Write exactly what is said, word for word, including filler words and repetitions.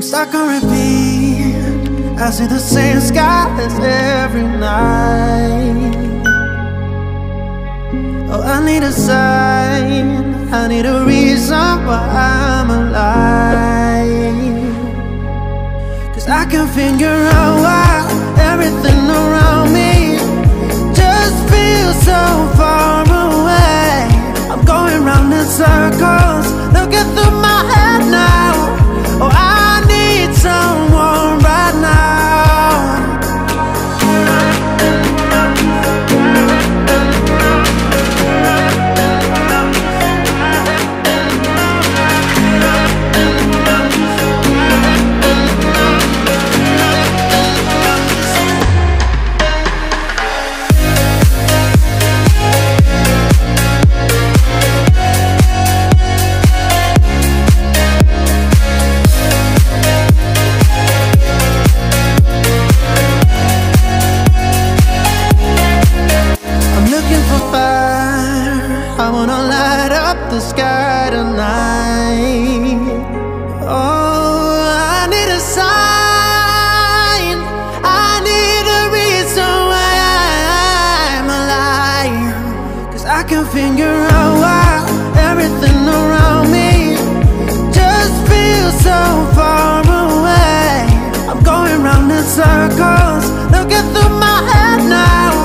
I'm stuck on repeat. I see the same skies every night. Oh, I need a sign, I need a reason why I'm alive. Cause I can figure out why everything around me just feels so far away. I'm going round in circles, looking through my head now. Oh, I need someone right circles, looking through my head now.